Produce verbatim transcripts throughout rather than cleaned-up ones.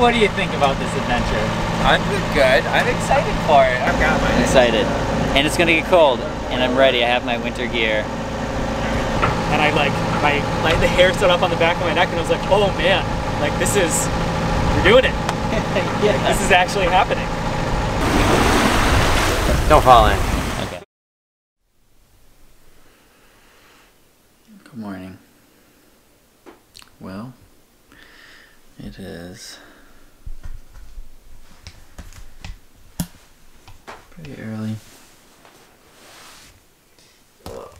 What do you think about this adventure? I'm good. I'm excited for it. I've got mine. Excited. And it's gonna get cold, and I'm ready. I have my winter gear. And I like, my, like the hair stood up on the back of my neck, and I was like, oh man, like this is, we're doing it. Yeah. Like, this is actually happening. Don't fall in. Okay. Good morning. Well, it is pretty early. Whoa.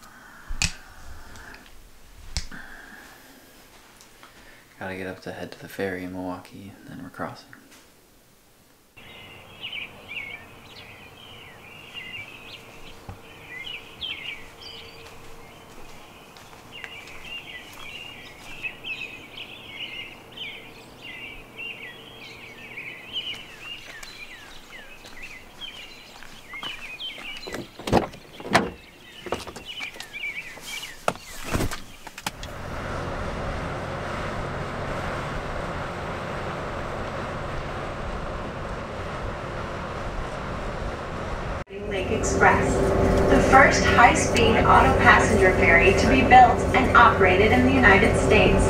Yeah. Gotta get up to head to the ferry in Milwaukee, and then we're crossing. Express, the first high-speed auto passenger ferry to be built and operated in the United States.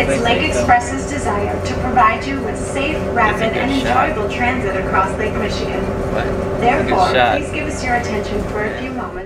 It's Lake Express's desire to provide you with safe, rapid, and enjoyable transit across Lake Michigan. Therefore, please give us your attention for a few moments.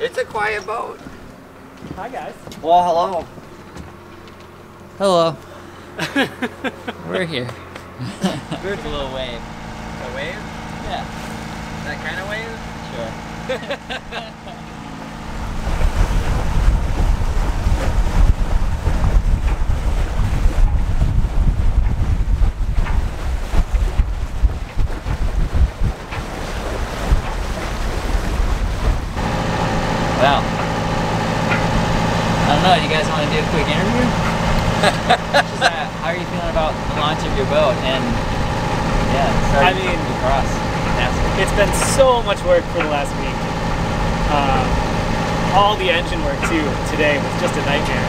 It's a quiet boat. Hi guys. Well, hello. Hello. We're here. It's a little wave. A wave? Yeah. That kind of wave? Sure. Wow. I don't know, you guys want to do a quick interview? Josiah, how are you feeling about the launch of your boat? And yeah, sorry I mean, across. It's been so much work for the last week. Um, all the engine work too today was just a nightmare.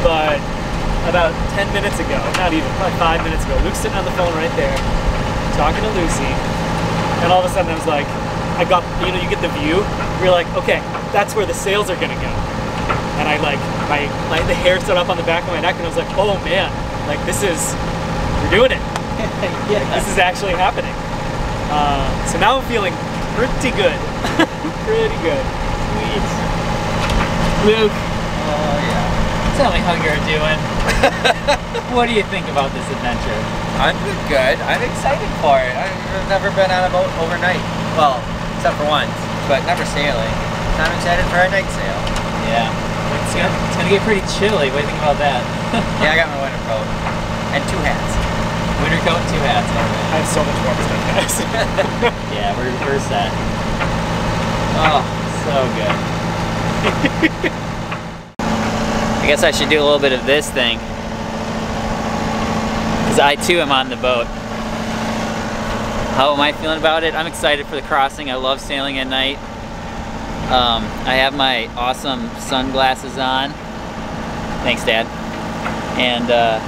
But about ten minutes ago, not even, probably five minutes ago, Luke's sitting on the phone right there, talking to Lucy, and all of a sudden I was like, I got, you know, you get the view, you're like, okay, that's where the sails are gonna go. And I like, my, my the hair stood up on the back of my neck, and I was like, oh man, like this is, we're doing it. Yeah. Like, this is actually happening. Uh, so now I'm feeling pretty good. Pretty good. Sweet. Luke. Oh yeah. Tell me how you're doing. What do you think about this adventure? I'm good. I'm excited for it. I've never been on a boat overnight. Well, except for once, but never sailing. So I'm excited for our night sail. Yeah. It's gonna, it's gonna get pretty chilly. What do you think about that? Yeah, I got my winter coat and two hats. Winter coat and two hats. I have so much warm stuff, guys. Yeah, we're we're set. Oh, so good. I guess I should do a little bit of this thing, because I too am on the boat. How am I feeling about it? I'm excited for the crossing. I love sailing at night. Um, I have my awesome sunglasses on. Thanks, Dad. And uh,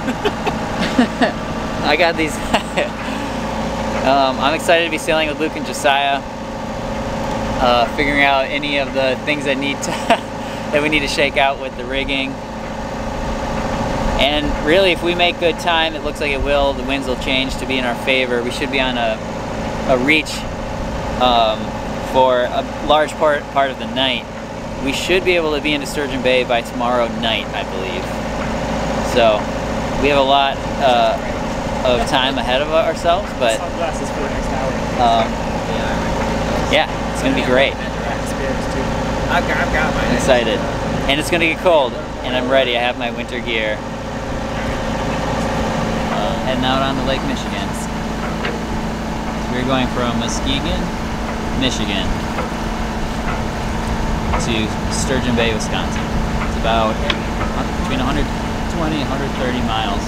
I got these. um, I'm excited to be sailing with Luke and Josiah, uh, figuring out any of the things that need to that we need to shake out with the rigging. And really, if we make good time, it looks like it will. The winds will change to be in our favor. We should be on a a reach. Um, for a large part, part of the night. We should be able to be into Sturgeon Bay by tomorrow night, I believe. So we have a lot uh, of time ahead of ourselves, but um, yeah, it's gonna be great. I'm excited, and it's gonna get cold, and I'm ready. I have my winter gear. Uh, heading out on the Lake Michigan. We're going from Muskegon, Michigan, to Sturgeon Bay, Wisconsin. It's about between one hundred twenty and one hundred thirty miles.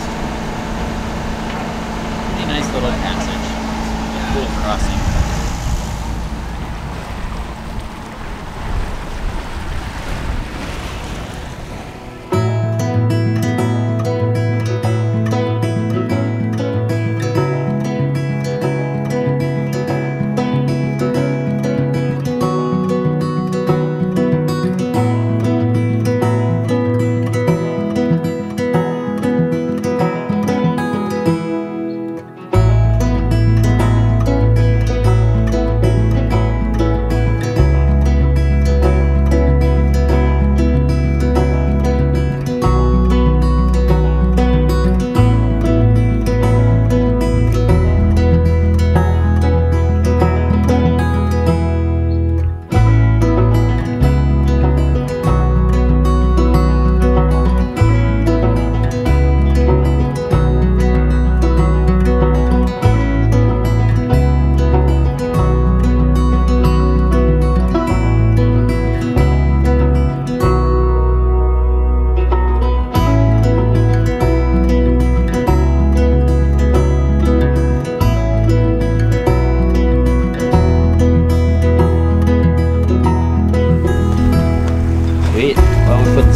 Pretty nice little passage, little crossing.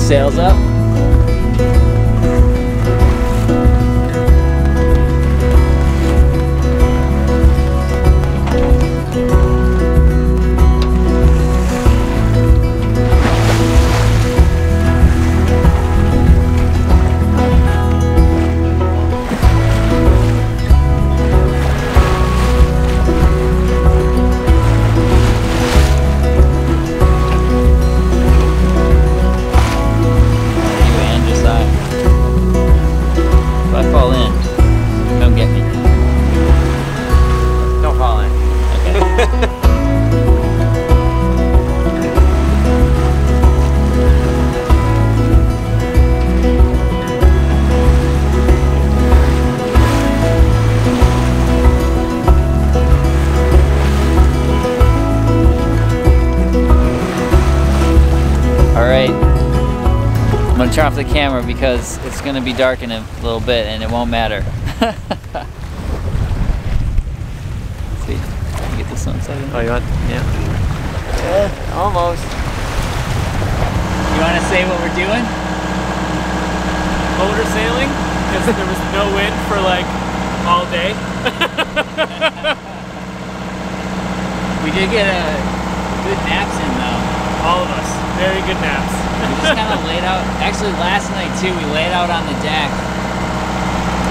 Sails up. I'm gonna turn off the camera because it's gonna be dark in a little bit and it won't matter. See, can you get this one second? Oh, you want? Yeah. Yeah, almost. You wanna say what we're doing? Motor sailing, because there was no wind for like all day. We did get a good naps in though. All of us, very good naps. We just kind of laid out, actually last night too, we laid out on the deck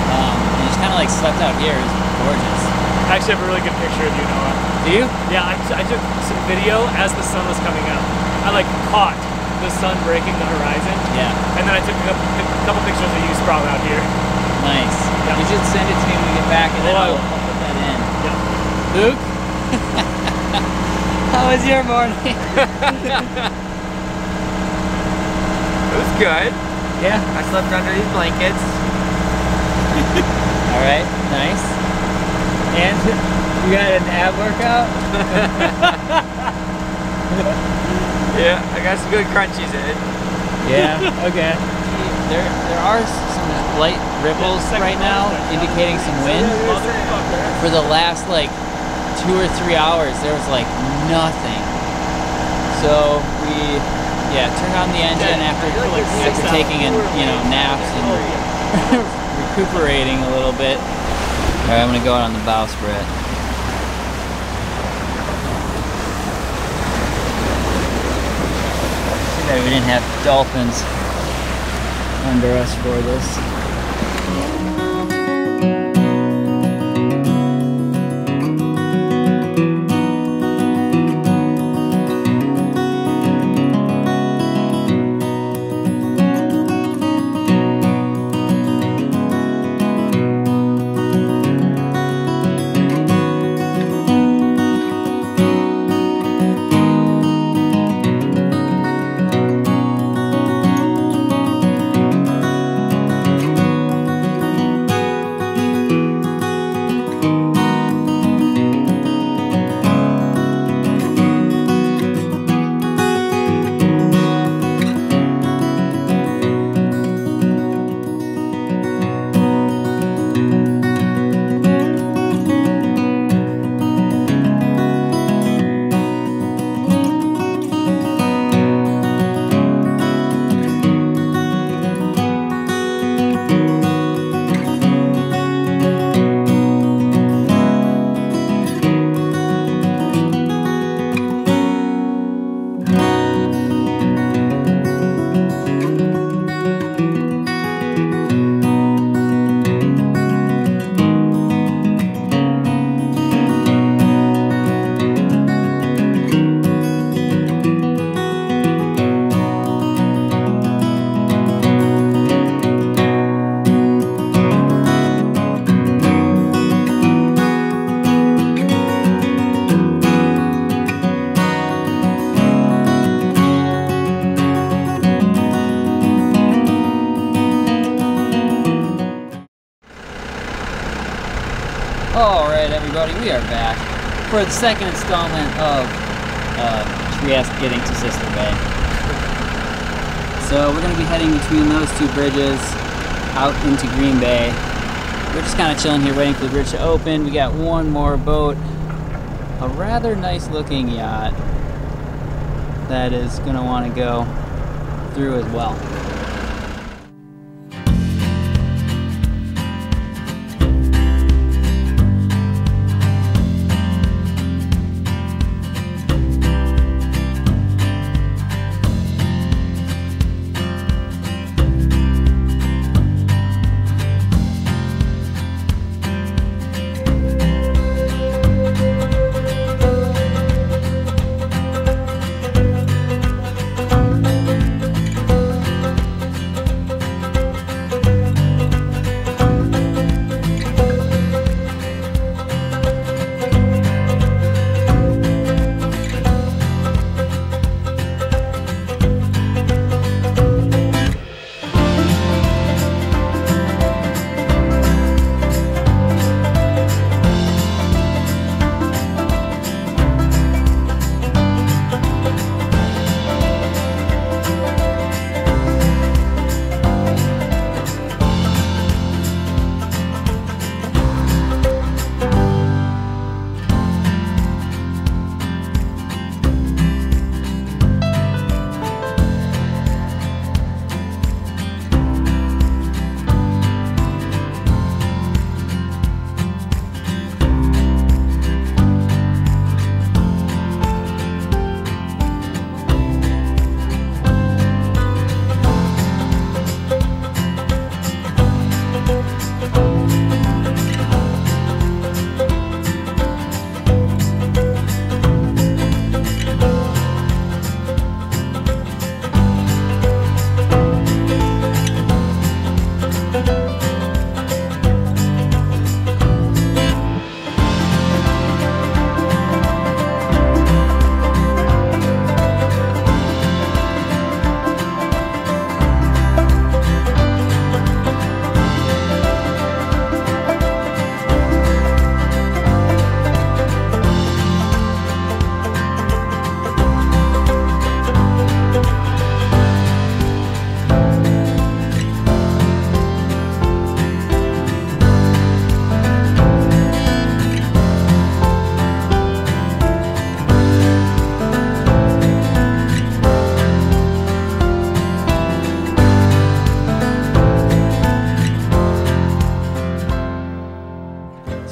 um, and just kind of like slept out here. It was gorgeous. I actually have a really good picture of you, Noah. Do you? Yeah, I, I took some video as the sun was coming up. I like caught the sun breaking the horizon. Yeah. And then I took a couple pictures of you sprawled out here. Nice. Yeah. You should send it to me when we get back and then I'll, I'll put that in. Yeah. Luke? How was your morning? It was good. Yeah. I slept under these blankets. All right, nice. And you got an ab workout? Yeah, I got some good crunchies in. Yeah, okay. There, there are some light ripples right now indicating some wind. For the last like two or three hours, there was like nothing. So we Yeah, turn on the engine after, after taking a, you know, naps and recuperating a little bit. All right, I'm gonna go out on the bowsprit. Too bad we didn't have dolphins under us for this. Alright everybody, we are back for the second installment of uh, Trieste getting to Sister Bay. So we're going to be heading between those two bridges out into Green Bay. We're just kind of chilling here waiting for the bridge to open. We got one more boat, a rather nice looking yacht that is going to want to go through as well.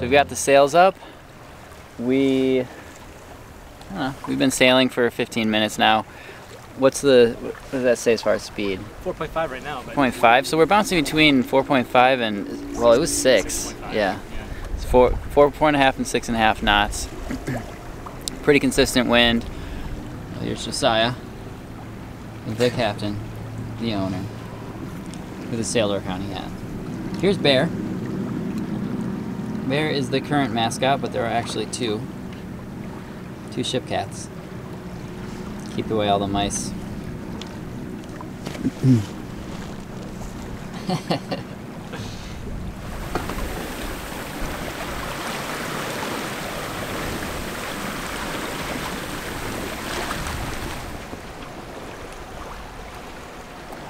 We've got the sails up. We, I don't know, we've been sailing for fifteen minutes now. What's the, what does that say as far as speed? four point five right now. four point five, so we're bouncing between four point five and, well, it was six. Yeah, it's four, four, four and a half and six and a half knots. Pretty consistent wind. Well, here's Josiah, the captain, the owner, with a sailor county hat. Here's Bear. Bear is the current mascot, but there are actually two. Two ship cats. Keep away all the mice. I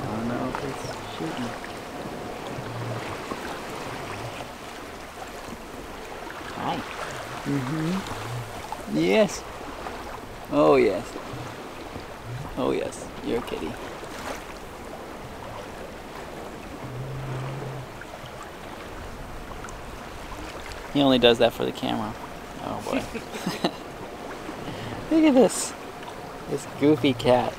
don't know if it's shooting. Mm-hmm. Yes. Oh yes. Oh yes. You're a kitty. He only does that for the camera. Oh boy. Look at this. This goofy cat.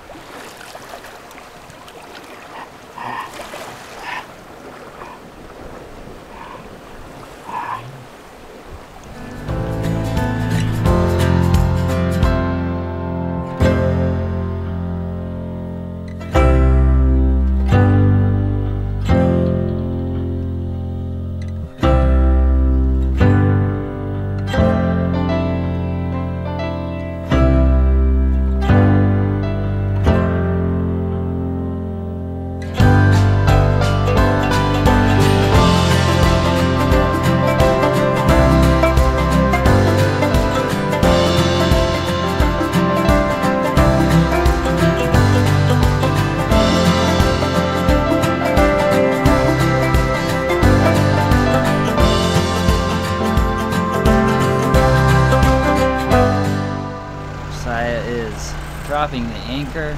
dropping the anchor.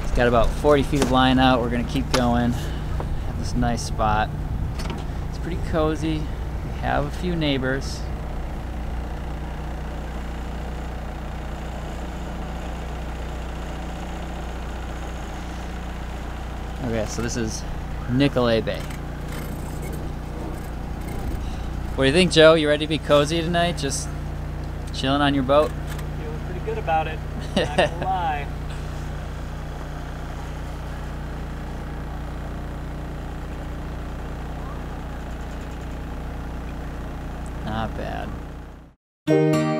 It's got about forty feet of line out. We're gonna keep going at this nice spot. It's pretty cozy. We have a few neighbors. Okay, so this is Nicolet Bay. What do you think, Joe? You ready to be cozy tonight? Just chilling on your boat? Feeling pretty good about it. Not gonna lie. Not bad.